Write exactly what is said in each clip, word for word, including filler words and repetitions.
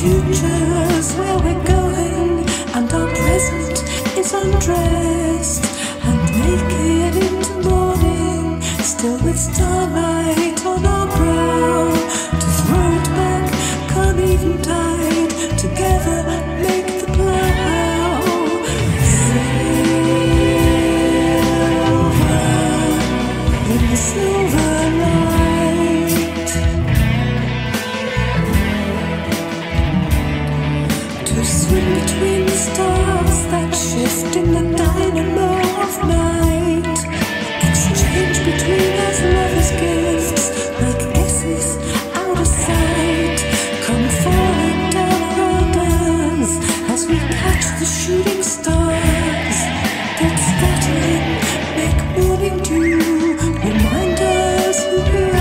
future's where we're going, and our present is undressed, and naked into morning, still with starlight on our brow, to throw it back, can't even tide, together make the plow. Silver, in the silver light, to swim between the stars that shift in the dynamo of night, exchange between us lovers' gifts like kisses out of sight, come falling down our dance as we catch the shooting stars that scattering make morning dew remind us who we are.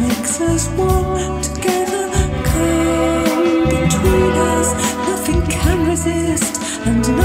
Makes us one together, come between us, nothing can resist, and